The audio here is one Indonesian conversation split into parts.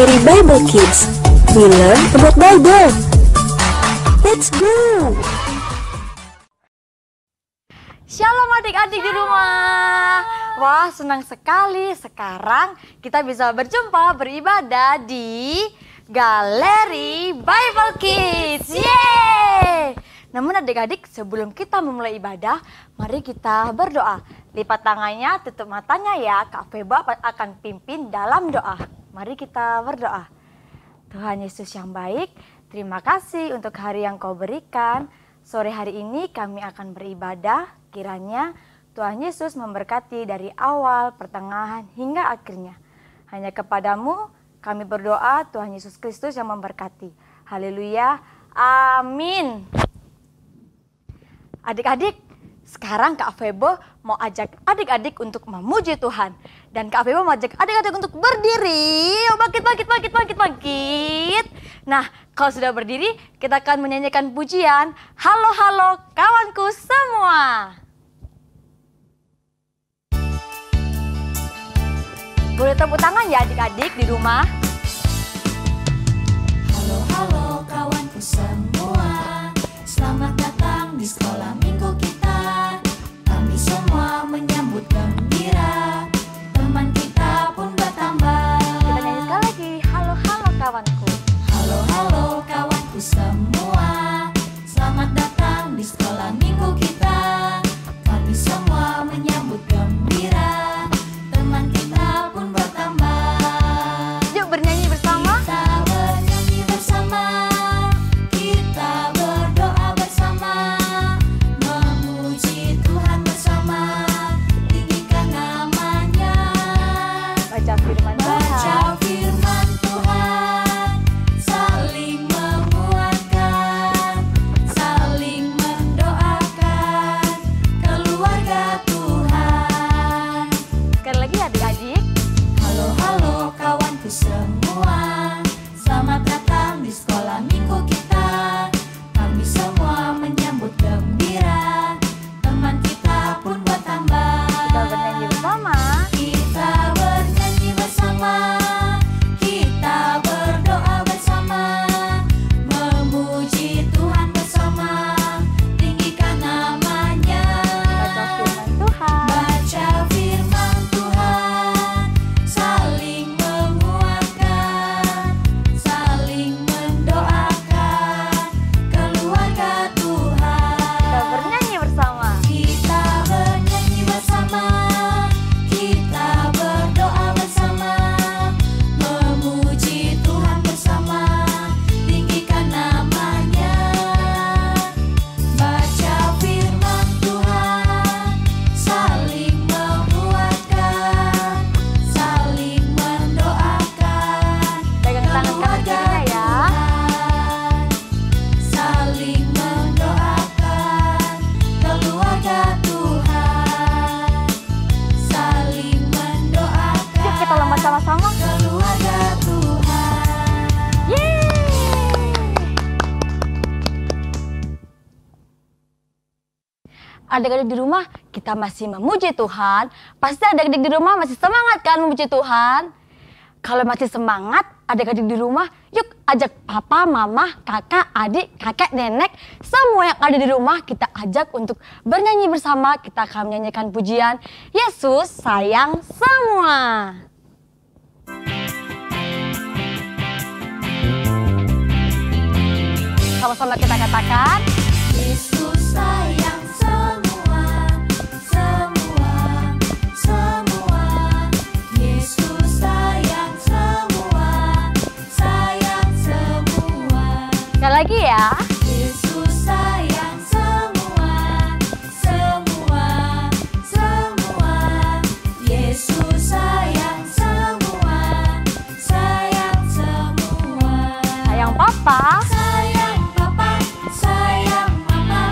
Galeri Bible Kids. We learn about Bible. Let's go! Shalom adik-adik di rumah. Wah, senang sekali sekarang kita bisa berjumpa beribadah di Galeri Bible Kids. Yeay! Namun adik-adik, sebelum kita memulai ibadah, mari kita berdoa. Lipat tangannya, tutup matanya ya. K'Febe akan pimpin dalam doa. Mari kita berdoa. Tuhan Yesus yang baik, terima kasih untuk hari yang Kau berikan. Sore hari ini kami akan beribadah, kiranya Tuhan Yesus memberkati dari awal, pertengahan, hingga akhirnya. Hanya kepadamu kami berdoa, Tuhan Yesus Kristus yang memberkati. Haleluya, amin. Adik-adik, sekarang K'Febe mau ajak adik-adik untuk memuji Tuhan. Dan K'Febe mau ajak adik-adik untuk berdiri. Bangkit. Nah, kalau sudah berdiri, kita akan menyanyikan pujian. Halo-halo kawanku semua. Boleh tepuk tangan ya adik-adik di rumah. Halo-halo kawanku semua. Selamat datang di sekolah minggu kita. Kami semua menyambut gembira. Teman kita pun bertambah. Kita nyanyi sekali lagi. Halo-halo kawanku. Halo-halo kawanku semua, selamat datang di sekolah minggu kita. Kami semua menyambut gembira, teman kita pun bertambah. Yuk bernyanyi bersama. Kita bernyanyi bersama, kita berdoa bersama, memuji Tuhan bersama, tinggikan namanya. Baca firman Tuhan. Adik-adik di rumah, kita masih memuji Tuhan. Pasti adik-adik di rumah masih semangat kan memuji Tuhan? Kalau masih semangat, adik-adik di rumah, yuk ajak papa, mama, kakak, adik, kakek, nenek, semua yang ada di rumah kita ajak untuk bernyanyi bersama. Kita akan menyanyikan pujian Yesus Sayang Semua. Sama-sama kita katakan, Yesus sayang. Sekali lagi ya. Yesus sayang semua. Yesus sayang semua. Sayang papa, sayang mama,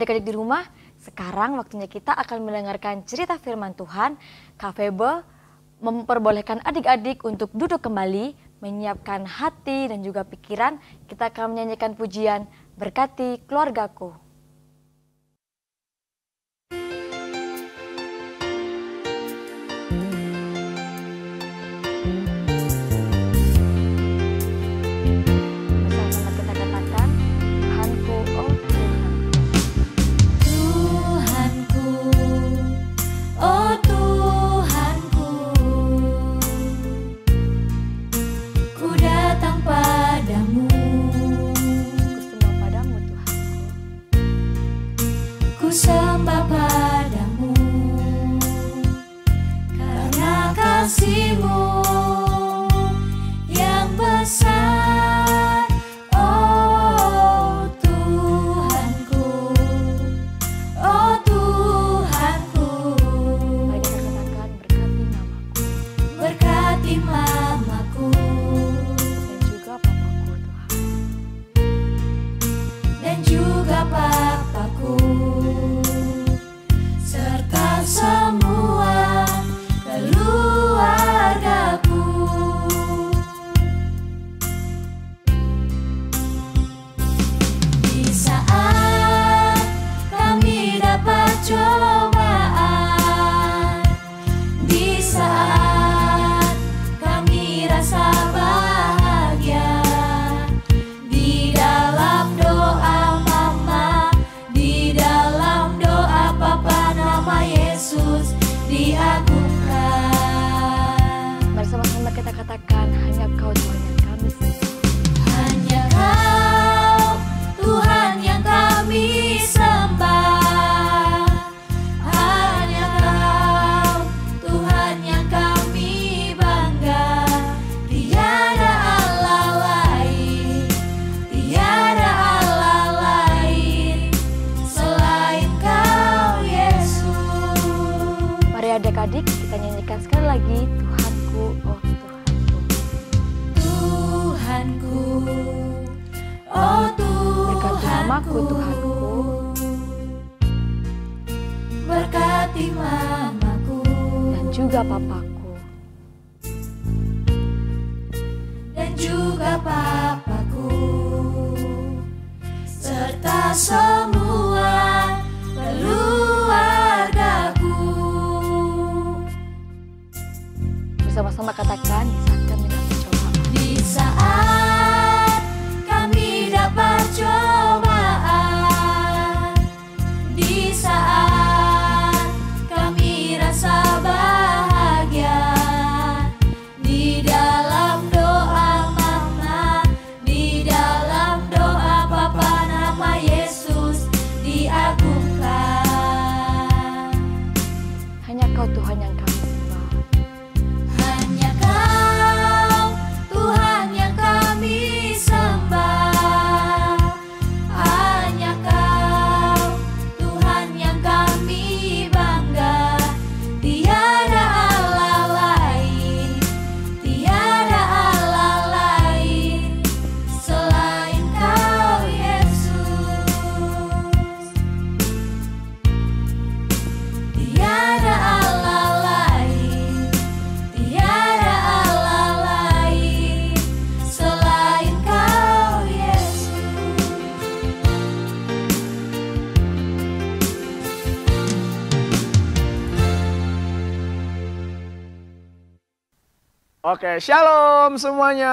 adik-adik di rumah, sekarang waktunya kita akan mendengarkan cerita firman Tuhan. K'Febe memperbolehkan adik-adik untuk duduk kembali, menyiapkan hati dan juga pikiran. Kita akan menyanyikan pujian Berkati Keluargaku. Sembah padamu karena kasih-Mu yang besar, oh Tuhanku, oh Tuhanku. Mari kita katakan, berkati mamaku, berkati mamaku dan juga papaku Tuhan, dan juga papaku, serta semua keluargaku. Di saat kami dapat cobaan, di saat kami rasa bahagia, di dalam doa mama, di dalam doa papa, nama Yesus diagungkan. Bersama-sama kita katakan, hanya Kau Tuhan yang kami sembah, hanya Kau Tuhan yang kami sembah, hanya Kau Tuhan yang kami bangga. Tiada Allah lain, tiada Allah lain selain Kau Yesus. Mari adik-adik kita nyanyikan sekali lagi, Tuhanku, oh Tuhanku, Tuhanku, oh Tuhanku, berkati mamaku Tuhanku, berkati mamaku dan juga papaku, dan juga papaku, serta semua keluargaku. Bersama-sama katakan, di saat kami dapat cobaan, di saat kami dapat cobaan, di saat kami rasa bahagia, di dalam doa mama, di dalam doa papa, nama Yesus diagungkan. Hanya Kau Tuhan yang kami sembah, hanya Kau Tuhan yang kami sembah, hanya Kau Tuhan yang kami bangga. Tiada Allah lain, tiada Allah lain selain Kau Yesus. Tiada Allah lain, tiada Allah lain selain Kau Yesus. Oke, shalom semuanya.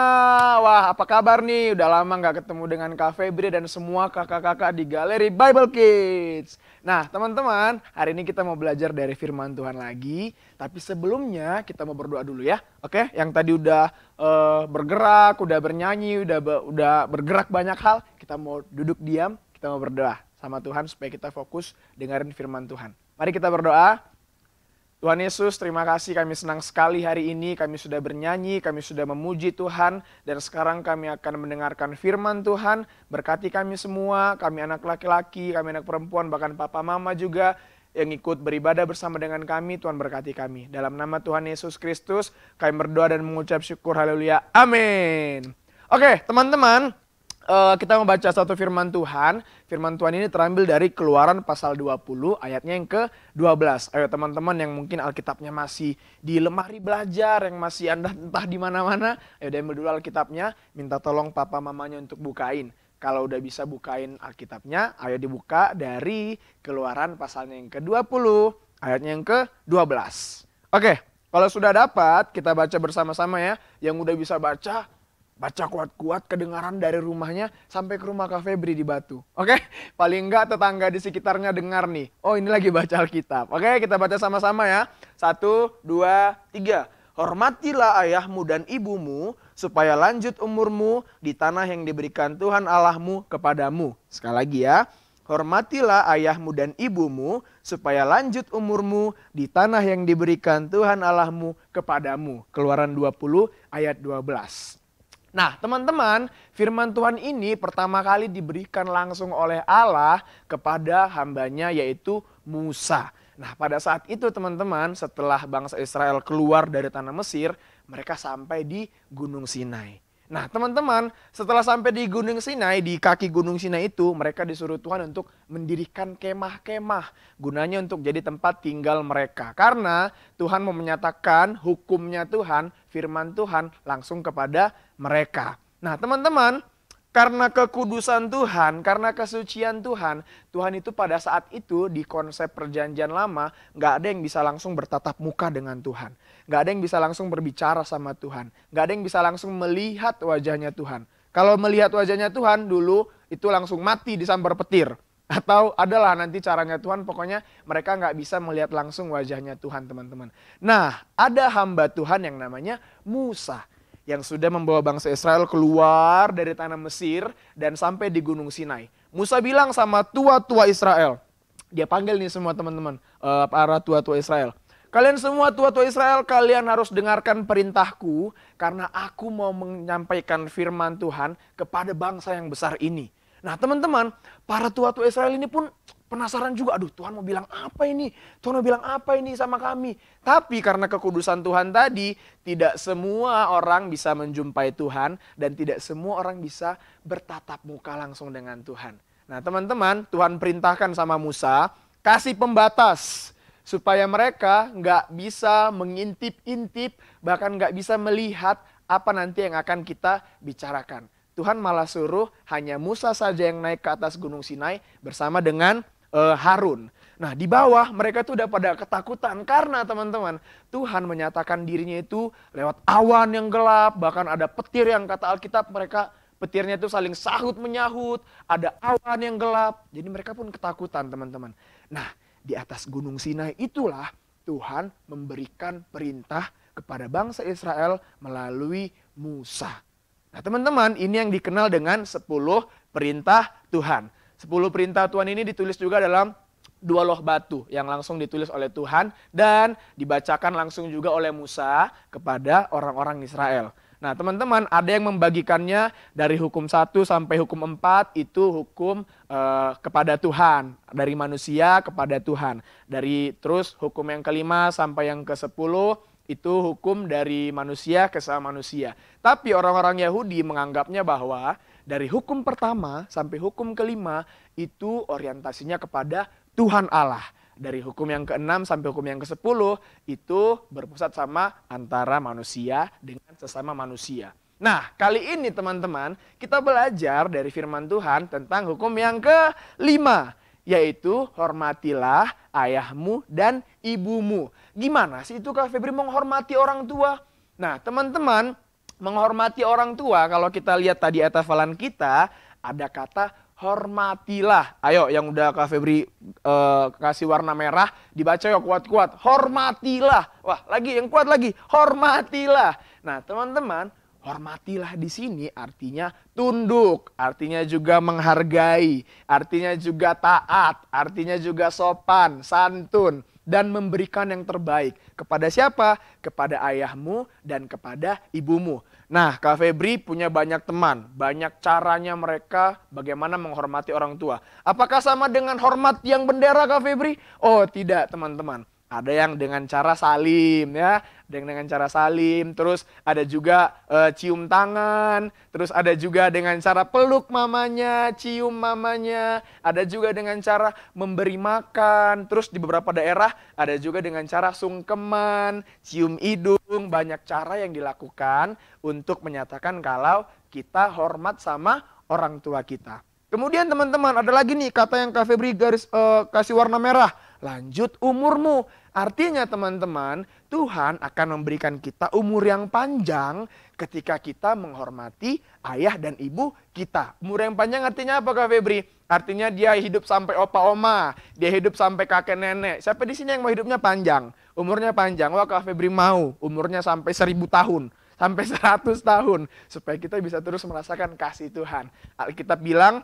Wah, apa kabar nih? Udah lama nggak ketemu dengan K'Febe dan semua kakak-kakak di Galeri Bible Kids. Nah, teman-teman, hari ini kita mau belajar dari firman Tuhan lagi. Tapi sebelumnya kita mau berdoa dulu ya. Oke, yang tadi udah bergerak, udah bernyanyi, udah bergerak banyak hal. Kita mau duduk diam, kita mau berdoa sama Tuhan supaya kita fokus dengerin firman Tuhan. Mari kita berdoa. Tuhan Yesus, terima kasih, kami senang sekali hari ini kami sudah bernyanyi, kami sudah memuji Tuhan. Dan sekarang kami akan mendengarkan firman Tuhan. Berkati kami semua, kami anak laki-laki, kami anak perempuan, bahkan papa mama juga yang ikut beribadah bersama dengan kami. Tuhan berkati kami. Dalam nama Tuhan Yesus Kristus, kami berdoa dan mengucap syukur, haleluya, amin. Oke teman-teman, kita membaca satu firman Tuhan. Firman Tuhan ini terambil dari Keluaran pasal 20 ayatnya yang ke-12. Ayo teman-teman yang mungkin Alkitabnya masih di lemari belajar, yang masih Anda entah di mana-mana, ayo diambil dulu Alkitabnya, minta tolong papa mamanya untuk bukain. Kalau udah bisa bukain Alkitabnya, ayo dibuka dari Keluaran pasalnya yang ke-20 ayatnya yang ke-12. Oke, kalau sudah dapat kita baca bersama-sama ya. Yang udah bisa baca kuat-kuat kedengaran dari rumahnya sampai ke rumah K'Febe di Batu. Oke, paling enggak tetangga di sekitarnya dengar nih. Oh ini lagi baca Alkitab. Oke, kita baca sama-sama ya. 1, 2, 3. Hormatilah ayahmu dan ibumu supaya lanjut umurmu di tanah yang diberikan Tuhan Allahmu kepadamu. Sekali lagi ya. Hormatilah ayahmu dan ibumu supaya lanjut umurmu di tanah yang diberikan Tuhan Allahmu kepadamu. Keluaran 20 ayat 12. Nah teman-teman, firman Tuhan ini pertama kali diberikan langsung oleh Allah kepada hambanya yaitu Musa. Nah pada saat itu teman-teman, setelah bangsa Israel keluar dari tanah Mesir, mereka sampai di Gunung Sinai. Nah teman-teman, setelah sampai di Gunung Sinai, di kaki Gunung Sinai itu mereka disuruh Tuhan untuk mendirikan kemah-kemah. Gunanya untuk jadi tempat tinggal mereka. Karena Tuhan mau menyatakan hukumnya Tuhan, firman Tuhan langsung kepada mereka. Nah teman-teman, karena kekudusan Tuhan, karena kesucian Tuhan, Tuhan itu pada saat itu di konsep perjanjian lama gak ada yang bisa langsung bertatap muka dengan Tuhan. Gak ada yang bisa langsung berbicara sama Tuhan. Gak ada yang bisa langsung melihat wajahnya Tuhan. Kalau melihat wajahnya Tuhan dulu itu langsung mati disambar petir. Atau adalah nanti caranya Tuhan, pokoknya mereka nggak bisa melihat langsung wajahnya Tuhan teman-teman. Nah ada hamba Tuhan yang namanya Musa, yang sudah membawa bangsa Israel keluar dari tanah Mesir dan sampai di Gunung Sinai. Musa bilang sama tua-tua Israel. Dia panggil nih semua teman-teman, para tua-tua Israel. Kalian semua tua-tua Israel, kalian harus dengarkan perintahku karena aku mau menyampaikan firman Tuhan kepada bangsa yang besar ini. Nah teman-teman, para tua-tua Israel ini pun penasaran juga, aduh Tuhan mau bilang apa ini? Tuhan mau bilang apa ini sama kami? Tapi karena kekudusan Tuhan tadi, tidak semua orang bisa menjumpai Tuhan dan tidak semua orang bisa bertatap muka langsung dengan Tuhan. Nah teman-teman, Tuhan perintahkan sama Musa, kasih pembatas supaya mereka nggak bisa mengintip-intip, bahkan nggak bisa melihat apa nanti yang akan kita bicarakan. Tuhan malah suruh hanya Musa saja yang naik ke atas Gunung Sinai bersama dengan Harun. Nah di bawah mereka tuh udah pada ketakutan karena teman-teman Tuhan menyatakan dirinya itu lewat awan yang gelap. Bahkan ada petir yang kata Alkitab mereka petirnya itu saling sahut menyahut. Ada awan yang gelap. Jadi mereka pun ketakutan teman-teman. Nah di atas Gunung Sinai itulah Tuhan memberikan perintah kepada bangsa Israel melalui Musa. Nah teman-teman, ini yang dikenal dengan 10 perintah Tuhan. 10 perintah Tuhan ini ditulis juga dalam dua loh batu yang langsung ditulis oleh Tuhan dan dibacakan langsung juga oleh Musa kepada orang-orang Israel. Nah teman-teman, ada yang membagikannya dari hukum 1 sampai hukum 4 itu hukum kepada Tuhan. Dari manusia kepada Tuhan. Terus hukum yang kelima sampai yang ke-10 itu hukum dari manusia ke sesama manusia. Tapi orang-orang Yahudi menganggapnya bahwa dari hukum pertama sampai hukum kelima itu orientasinya kepada Tuhan Allah. Dari hukum yang ke-6 sampai hukum yang ke-10 itu berpusat sama antara manusia dengan sesama manusia. Nah kali ini teman-teman kita belajar dari firman Tuhan tentang hukum yang ke-5. Yaitu hormatilah ayahmu dan ibumu. Gimana sih itu K'Febe menghormati orang tua? Nah teman-teman, menghormati orang tua kalau kita lihat tadi ayat hafalan kita ada kata hormatilah. Ayo yang udah K'Febe kasih warna merah dibaca ya kuat-kuat. Hormatilah. Wah lagi yang kuat lagi. Hormatilah. Nah teman-teman, hormatilah di sini artinya tunduk, artinya juga menghargai, artinya juga taat, artinya juga sopan, santun, dan memberikan yang terbaik. Kepada siapa? Kepada ayahmu dan kepada ibumu. Nah K'Febe punya banyak teman, banyak caranya mereka bagaimana menghormati orang tua. Apakah sama dengan hormat yang bendera K'Febe? Oh tidak teman-teman. Ada yang dengan cara salim ya, ada yang dengan cara salim, terus ada juga cium tangan, terus ada juga dengan cara peluk mamanya, cium mamanya, ada juga dengan cara memberi makan, terus di beberapa daerah ada juga dengan cara sungkeman, cium hidung, banyak cara yang dilakukan untuk menyatakan kalau kita hormat sama orang tua kita. Kemudian teman-teman ada lagi nih kata yang Kak Febri kasih warna merah. Lanjut umurmu. Artinya teman-teman, Tuhan akan memberikan kita umur yang panjang ketika kita menghormati ayah dan ibu kita. Umur yang panjang artinya apa Kak Febri? Artinya dia hidup sampai opa oma, dia hidup sampai kakek nenek. Siapa di sini yang mau hidupnya panjang? Umurnya panjang. Wah Kak Febri mau umurnya sampai 1000 tahun. Sampai 100 tahun. Supaya kita bisa terus merasakan kasih Tuhan. Alkitab bilang,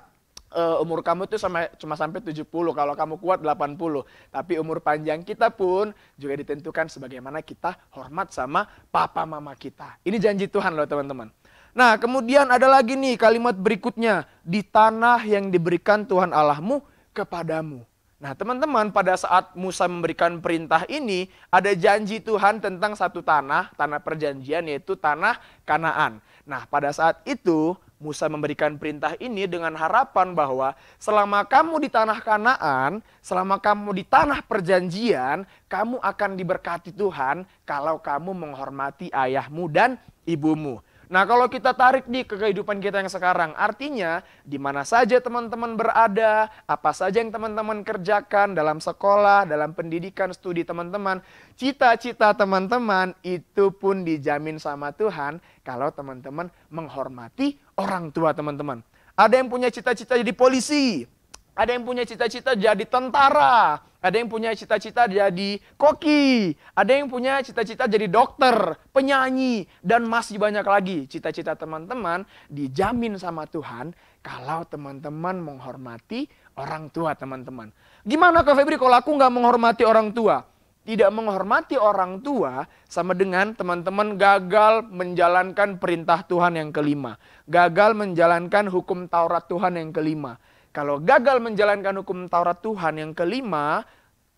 umur kamu itu cuma sampai 70, kalau kamu kuat 80. Tapi umur panjang kita pun juga ditentukan sebagaimana kita hormat sama papa mama kita. Ini janji Tuhan loh teman-teman. Nah kemudian ada lagi nih kalimat berikutnya. Di tanah yang diberikan Tuhan Allahmu kepadamu. Nah teman-teman pada saat Musa memberikan perintah ini, ada janji Tuhan tentang satu tanah, tanah perjanjian yaitu tanah Kanaan. Nah pada saat itu Musa memberikan perintah ini dengan harapan bahwa selama kamu di tanah Kanaan, selama kamu di tanah perjanjian, kamu akan diberkati Tuhan kalau kamu menghormati ayahmu dan ibumu. Nah kalau kita tarik nih ke kehidupan kita yang sekarang, artinya di mana saja teman-teman berada, apa saja yang teman-teman kerjakan dalam sekolah, dalam pendidikan, studi teman-teman, cita-cita teman-teman itu pun dijamin sama Tuhan kalau teman-teman menghormati orang tua teman-teman. Ada yang punya cita-cita jadi polisi, ada yang punya cita-cita jadi tentara, ada yang punya cita-cita jadi koki, ada yang punya cita-cita jadi dokter, penyanyi, dan masih banyak lagi. Cita-cita teman-teman dijamin sama Tuhan kalau teman-teman menghormati orang tua teman-teman. Gimana Kak Febri kalau aku nggak menghormati orang tua? Tidak menghormati orang tua sama dengan teman-teman gagal menjalankan perintah Tuhan yang kelima. Gagal menjalankan hukum Taurat Tuhan yang kelima. Kalau gagal menjalankan hukum Taurat Tuhan yang kelima,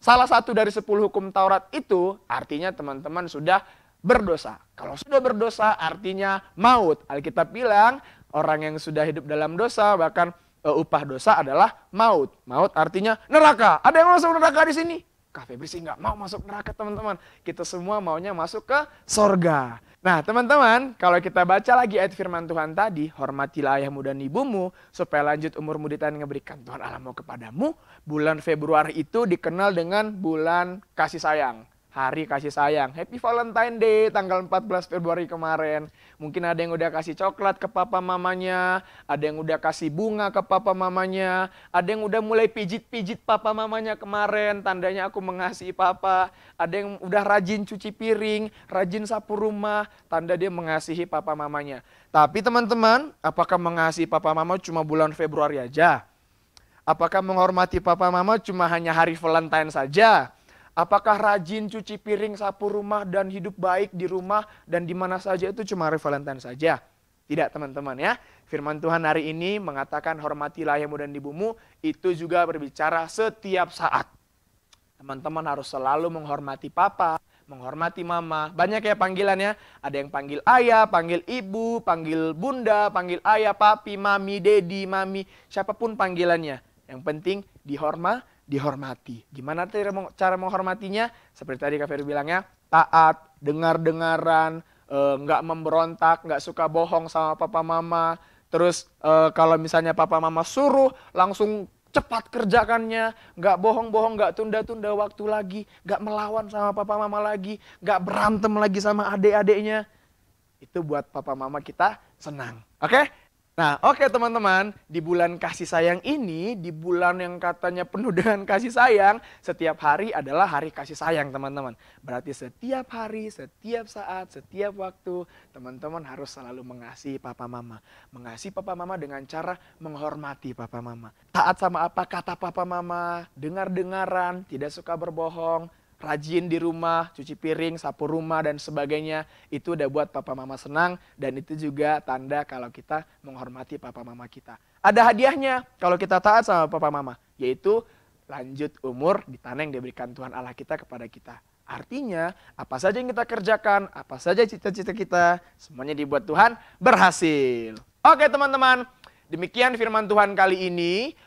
salah satu dari 10 hukum Taurat itu, artinya teman-teman sudah berdosa. Kalau sudah berdosa artinya maut. Alkitab bilang orang yang sudah hidup dalam dosa bahkan upah dosa adalah maut. Maut artinya neraka. Ada yang masuk neraka di sini? Kak Febri sih nggak mau masuk neraka teman-teman. Kita semua maunya masuk ke sorga. Nah teman-teman kalau kita baca lagi ayat firman Tuhan tadi. Hormatilah ayahmu dan ibumu supaya lanjut umurmu di tanah yang diberikan Tuhan Allahmu kepadamu. Bulan Februari itu dikenal dengan bulan kasih sayang. Hari kasih sayang. Happy Valentine Day tanggal 14 Februari kemarin. Mungkin ada yang udah kasih coklat ke papa mamanya. Ada yang udah kasih bunga ke papa mamanya. Ada yang udah mulai pijit-pijit papa mamanya kemarin. Tandanya aku mengasihi papa. Ada yang udah rajin cuci piring. Rajin sapu rumah. Tanda dia mengasihi papa mamanya. Tapi teman-teman, apakah mengasihi papa mama cuma bulan Februari aja? Apakah menghormati papa mama cuma hanya hari Valentine saja? Apakah rajin cuci piring, sapu rumah, dan hidup baik di rumah dan di mana saja itu cuma hari Valentine saja? Tidak teman-teman ya. Firman Tuhan hari ini mengatakan hormatilah ayahmu dan ibumu, itu juga berbicara setiap saat. Teman-teman harus selalu menghormati papa, menghormati mama. Banyak ya panggilannya. Ada yang panggil ayah, panggil ibu, panggil bunda, panggil ayah, papi, mami, dedi, mami. Siapapun panggilannya. Yang penting dihormati. Gimana cara menghormatinya? Seperti tadi Kak Febri bilangnya, taat, dengar-dengaran, nggak memberontak, nggak suka bohong sama papa mama. Terus kalau misalnya papa mama suruh, langsung cepat kerjakannya, nggak bohong-bohong, nggak tunda-tunda waktu lagi, nggak melawan sama papa mama lagi, nggak berantem lagi sama adik-adiknya. Itu buat papa mama kita senang. Oke? Nah oke teman-teman, di bulan kasih sayang ini, di bulan yang katanya penuh dengan kasih sayang, setiap hari adalah hari kasih sayang teman-teman. Berarti setiap hari, setiap saat, setiap waktu, teman-teman harus selalu mengasihi papa mama. Mengasihi papa mama dengan cara menghormati papa mama. Taat sama apa kata papa mama, dengar-dengaran, tidak suka berbohong, rajin di rumah, cuci piring, sapu rumah, dan sebagainya. Itu udah buat papa mama senang dan itu juga tanda kalau kita menghormati papa mama kita. Ada hadiahnya kalau kita taat sama papa mama, yaitu lanjut umur di tanah yang diberikan Tuhan Allah kita kepada kita. Artinya, apa saja yang kita kerjakan, apa saja cita-cita kita, semuanya dibuat Tuhan berhasil. Oke teman-teman, demikian firman Tuhan kali ini.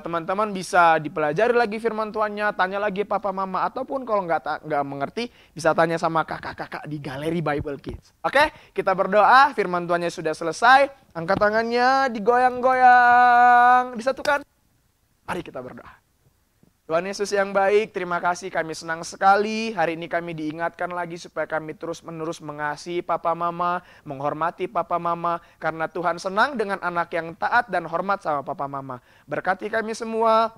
Teman-teman bisa dipelajari lagi firman Tuhannya, tanya lagi papa mama, ataupun kalau nggak mengerti, bisa tanya sama kakak-kakak di Galeri Bible Kids. Oke, kita berdoa, firman Tuhannya sudah selesai, angkat tangannya, digoyang-goyang, disatukan. Mari kita berdoa. Tuhan Yesus yang baik, terima kasih, kami senang sekali. Hari ini kami diingatkan lagi supaya kami terus-menerus mengasihi papa mama, menghormati papa mama. Karena Tuhan senang dengan anak yang taat dan hormat sama papa mama. Berkati kami semua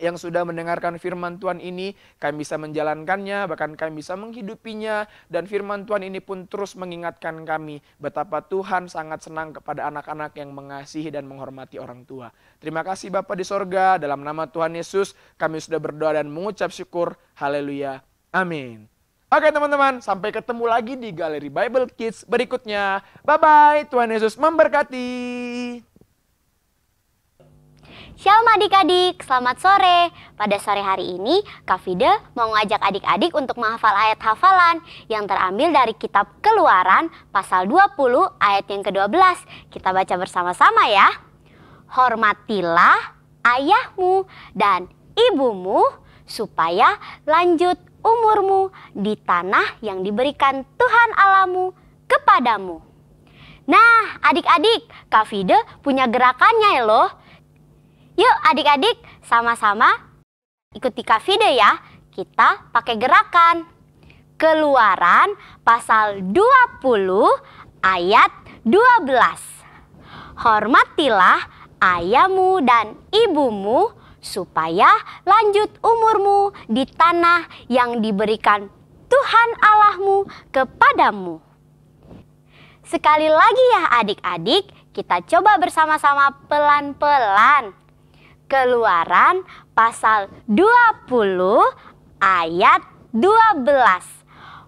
yang sudah mendengarkan firman Tuhan ini, kami bisa menjalankannya, bahkan kami bisa menghidupinya. Dan firman Tuhan ini pun terus mengingatkan kami betapa Tuhan sangat senang kepada anak-anak yang mengasihi dan menghormati orang tua. Terima kasih Bapa di sorga, dalam nama Tuhan Yesus kami sudah berdoa dan mengucap syukur. Haleluya, amin. Oke teman-teman, sampai ketemu lagi di Galeri Bible Kids berikutnya. Bye-bye, Tuhan Yesus memberkati. Shalom adik-adik, selamat sore. Pada sore hari ini, K'Fide mau ngajak adik-adik untuk menghafal ayat hafalan yang terambil dari kitab Keluaran pasal 20 ayat yang ke-12. Kita baca bersama-sama ya. Hormatilah ayahmu dan ibumu supaya lanjut umurmu di tanah yang diberikan Tuhan Allahmu kepadamu. Nah adik-adik, K'Fide punya gerakannya loh. Yuk adik-adik sama-sama ikuti K'Fide ya. Kita pakai gerakan. Keluaran pasal 20 ayat 12. Hormatilah ayahmu dan ibumu supaya lanjut umurmu di tanah yang diberikan Tuhan Allahmu kepadamu. Sekali lagi ya adik-adik, kita coba bersama-sama pelan-pelan. Keluaran pasal 20 ayat 12.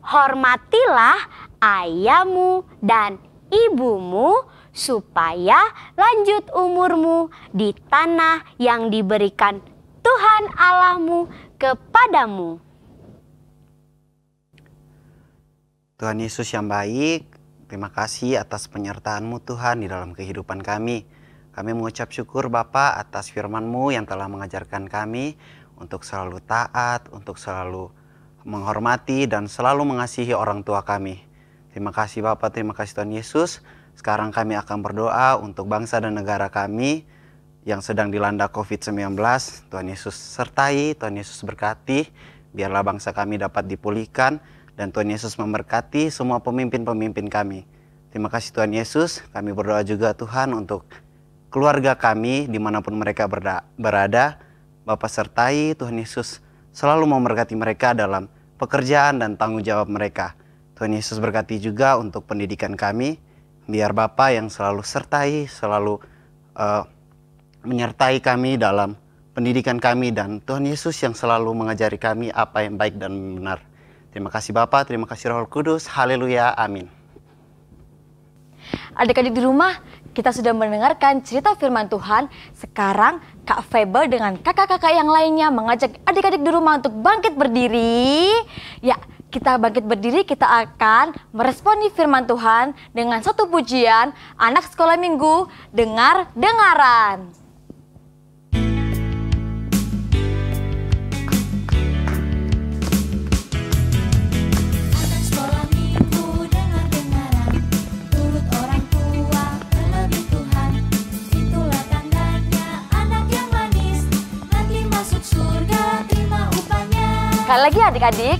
Hormatilah ayahmu dan ibumu supaya lanjut umurmu di tanah yang diberikan Tuhan Allahmu kepadamu. Tuhan Yesus yang baik, terima kasih atas penyertaan-Mu Tuhan di dalam kehidupan kami. Kami mengucap syukur Bapa atas firman-Mu yang telah mengajarkan kami untuk selalu taat, untuk selalu menghormati dan selalu mengasihi orang tua kami. Terima kasih Bapa, terima kasih Tuhan Yesus. Sekarang kami akan berdoa untuk bangsa dan negara kami yang sedang dilanda COVID-19. Tuhan Yesus sertai, Tuhan Yesus berkati, biarlah bangsa kami dapat dipulihkan dan Tuhan Yesus memberkati semua pemimpin-pemimpin kami. Terima kasih Tuhan Yesus, kami berdoa juga Tuhan untuk keluarga kami dimanapun mereka berada. Bapa sertai, Tuhan Yesus selalu memberkati mereka dalam pekerjaan dan tanggung jawab mereka. Tuhan Yesus berkati juga untuk pendidikan kami. Biar Bapa yang selalu sertai, selalu menyertai kami dalam pendidikan kami. Dan Tuhan Yesus yang selalu mengajari kami apa yang baik dan benar. Terima kasih Bapa, terima kasih Roh Kudus. Haleluya, amin. Adik-adik di rumah, kita sudah mendengarkan cerita firman Tuhan. Sekarang K'Febe dengan kakak-kakak yang lainnya mengajak adik-adik di rumah untuk bangkit berdiri. Ya, kita bangkit berdiri, kita akan meresponi firman Tuhan dengan satu pujian anak sekolah minggu dengar dengaran. Sekali lagi adik-adik.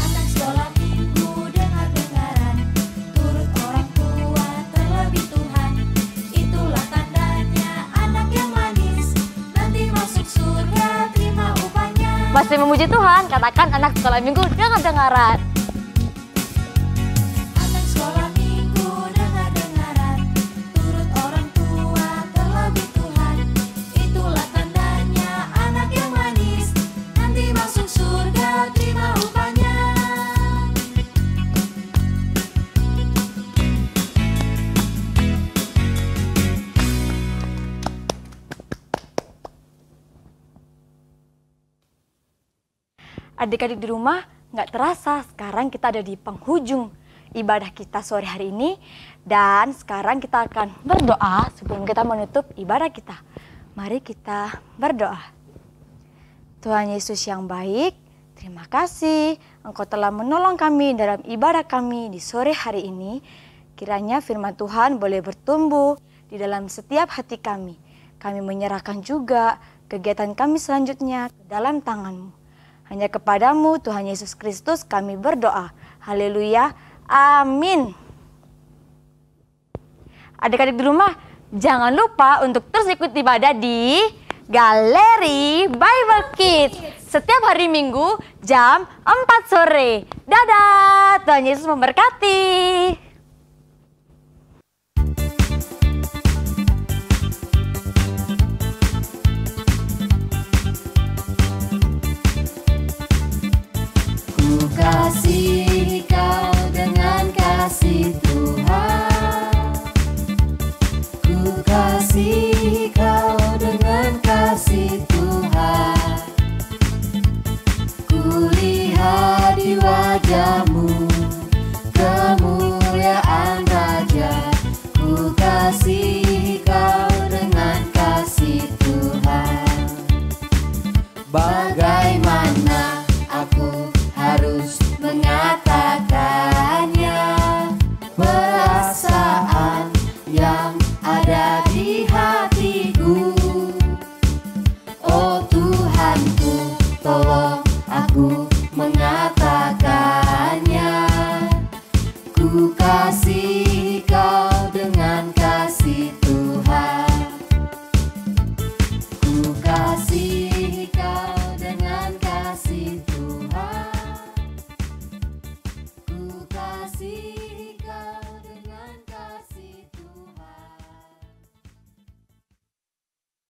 Anak sekolah minggu dengar-dengaran, turut orang tua terlebih Tuhan. Itulah tandanya anak yang manis, nanti masuk surga terima upahnya. Masih memuji Tuhan, katakan anak sekolah minggu dengar-dengaran. adik-adik di rumah, nggak terasa sekarang kita ada di penghujung ibadah kita sore hari ini. Dan sekarang kita akan berdoa sebelum kita menutup ibadah kita. Mari kita berdoa. Tuhan Yesus yang baik, terima kasih Engkau telah menolong kami dalam ibadah kami di sore hari ini. Kiranya firman Tuhan boleh bertumbuh di dalam setiap hati kami. Kami menyerahkan juga kegiatan kami selanjutnya ke dalam tangan-Mu. Hanya kepadamu Tuhan Yesus Kristus kami berdoa. Haleluya. Amin. Adik-adik di rumah, jangan lupa untuk terus ikut ibadah di Galeri Bible Kids setiap hari Minggu jam 4 sore. Dadah, Tuhan Yesus memberkati. Kasihi kau dengan kasih Tuhan, ku kasihi kau dengan kasih Tuhan, ku lihat di wajahmu kemuliaan Raja, ku kasihi kau dengan kasih Tuhan. Bagaimana aku harus mengatakannya, perasaan yang ada di hatiku. Oh Tuhanku, tolong aku mengatakannya, ku kasih.